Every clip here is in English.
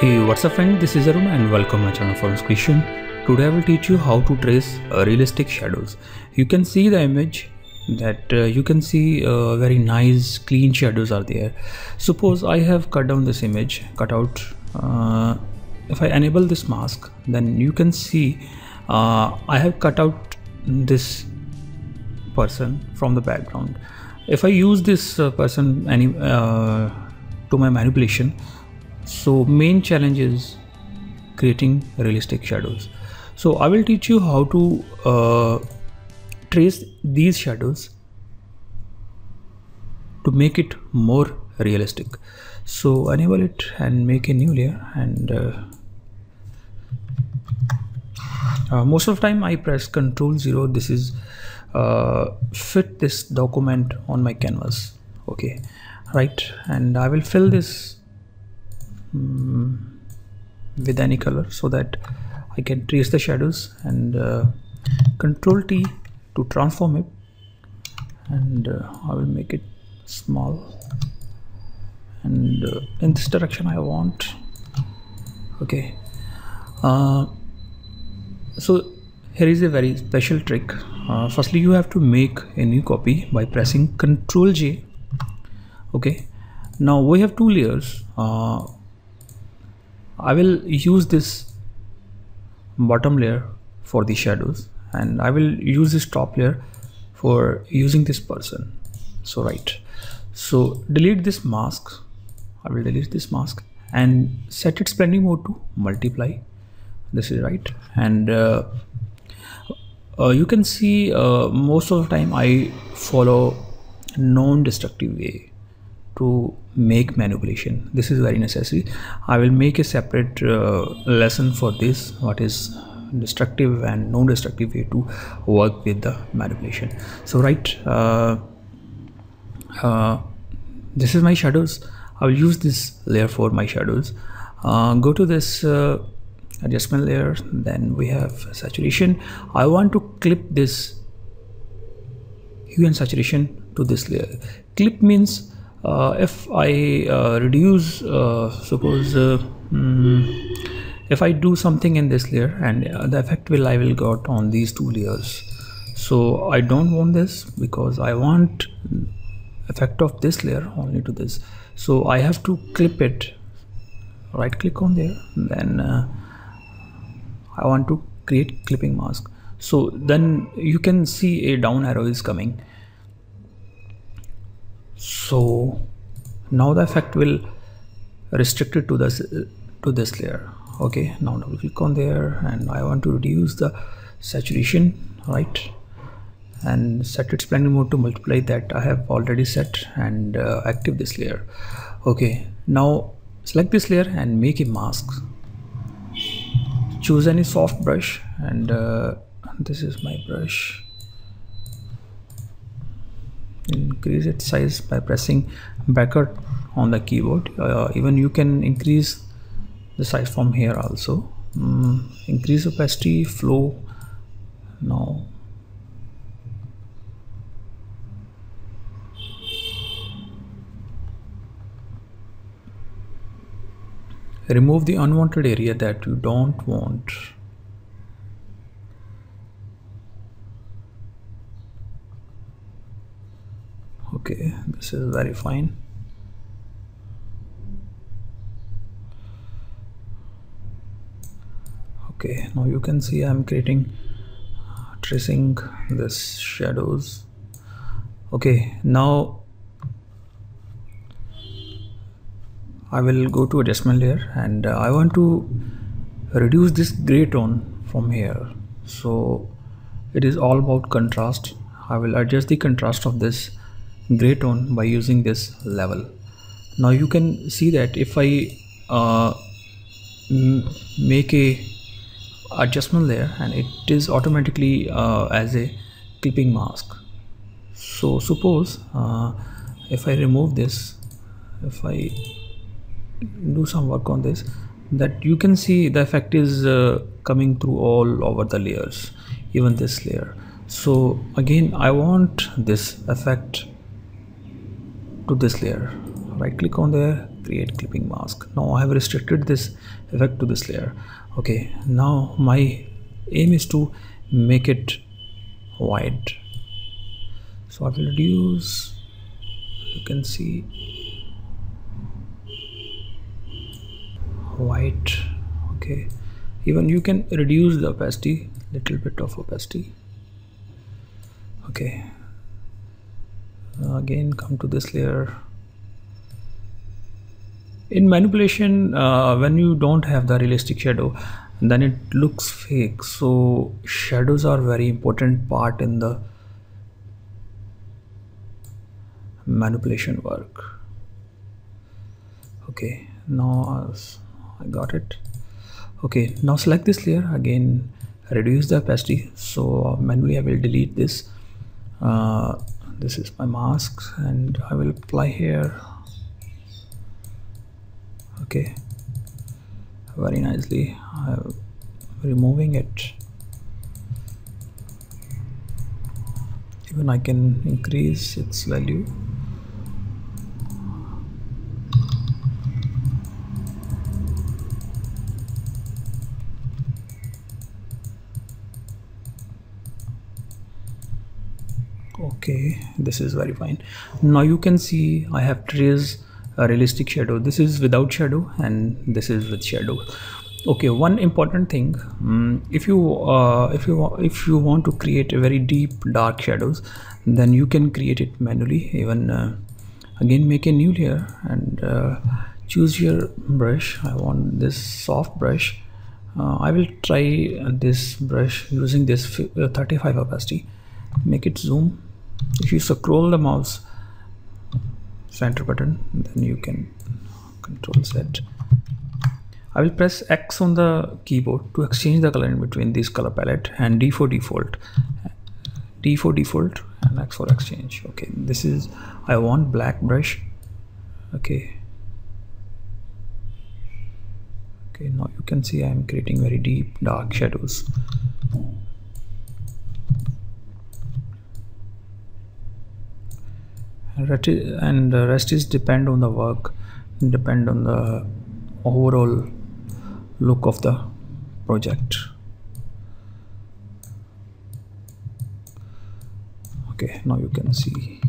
Hey, what's up friend, this is Arun and welcome to my channel Forms Creation. Today I will teach you how to trace realistic shadows. You can see the image that you can see very nice clean shadows are there. Suppose I have cut down this image, cut out. If I enable this mask, then you can see I have cut out this person from the background. If I use this person to my manipulation, so main challenge is creating realistic shadows. So I will teach you how to trace these shadows to make it more realistic. So enable it and make a new layer, and most of the time I press Ctrl 0. This is fit this document on my canvas. Okay, right, and I will fill this with any color so that I can trace the shadows, and Ctrl T to transform it, and I will make it small, and in this direction I want. Okay, so here is a very special trick. Firstly you have to make a new copy by pressing Ctrl J. okay, now we have two layers. I will use this bottom layer for the shadows, and I will use this top layer for using this person. So right, so delete this mask. I will delete this mask and set its blending mode to multiply. This is right, and you can see most of the time I follow non-destructive way to make manipulation. This is very necessary. I will make a separate lesson for this, what is destructive and non-destructive way to work with the manipulation. So right, this is my shadows. I will use this layer for my shadows. Go to this adjustment layer, then we have saturation. I want to clip this hue and saturation to this layer. Clip means if I reduce, suppose if I do something in this layer, and the effect I will got on these two layers. So I don't want this, because I want effect of this layer only to this. So I have to clip it. Right click on there, then I want to create clipping mask. So then you can see a down arrow is coming. So now the effect will restrict it to this layer. Okay, now double click on there, and I want to reduce the saturation, right, and set its blending mode to multiply. That I have already set, and active this layer. Okay, now select this layer and make a mask. Choose any soft brush, and this is my brush. Increase its size by pressing bracket on the keyboard. Even you can increase the size from here also. Increase opacity, flow. Now remove the unwanted area that you don't want. Okay, this is very fine. Okay, now you can see I'm creating, tracing this shadows. Okay, now I will go to adjustment layer, and I want to reduce this gray tone from here. So it is all about contrast. I will adjust the contrast of this gray tone by using this level. Now you can see that if I make a adjustment layer, and it is automatically as a clipping mask. So suppose if I remove this, if I do some work on this, that you can see the effect is coming through all over the layers, even this layer. So again I want this effect to this layer. Right click on there, create clipping mask. Now I have restricted this effect to this layer. Okay, now my aim is to make it white, so I will reduce. You can see white. Okay, even you can reduce the opacity, little bit of opacity. Okay, again come to this layer. In manipulation, when you don't have the realistic shadow, then it looks fake. So shadows are very important part in the manipulation work. Okay, now I got it. Okay, now select this layer, again reduce the opacity. So manually I will delete this. This is my mask and I will apply here. Okay, very nicely I'm removing it. Even I can increase its value. Okay, this is very fine. Now you can see I have traced a realistic shadow. This is without shadow and this is with shadow. Okay, one important thing, if you want to create a very deep dark shadows, then you can create it manually. Even again make a new layer and choose your brush. I want this soft brush. I will try this brush using this 35 opacity. Make it zoom. If you scroll the mouse center button, then you can control Z. I will press X on the keyboard to exchange the color in between this color palette, and D for default, D for default, and X for exchange. Okay, this is, I want black brush. Okay. Okay, now you can see I am creating very deep dark shadows. And the rest is depend on the work, depend on the overall look of the project. Okay, now you can see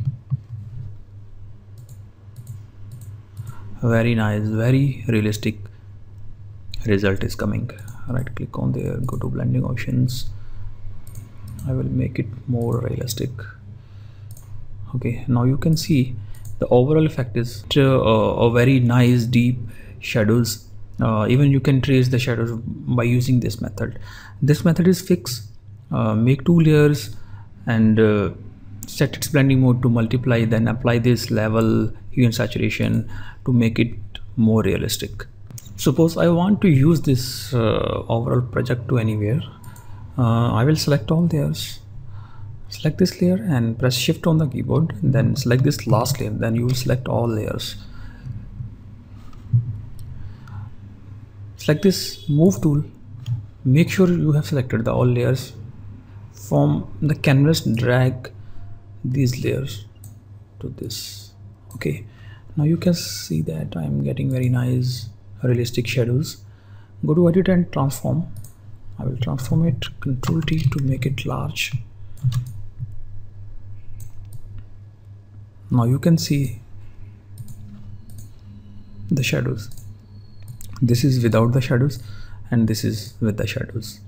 very nice, very realistic result is coming. Right click on there, go to blending options. I will make it more realistic. Okay, now you can see the overall effect is a very nice deep shadows. Even you can trace the shadows by using this method. This method is fixed. Make two layers and set its blending mode to multiply, then apply this level, hue and saturation to make it more realistic. Suppose I want to use this overall project to anywhere. I will select all layers. Select this layer and press shift on the keyboard, then select this last layer, then you will select all layers. Select this move tool. Make sure you have selected the all layers. From the canvas, drag these layers to this. Okay, now you can see that I am getting very nice realistic shadows. Go to edit and transform. I will transform it, Ctrl T to make it large. Now you can see the shadows. This is without the shadows and this is with the shadows.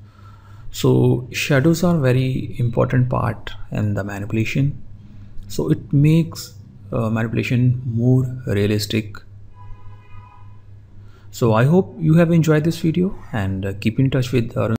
So shadows are very important part in the manipulation. So it makes manipulation more realistic. So I hope you have enjoyed this video, and keep in touch with our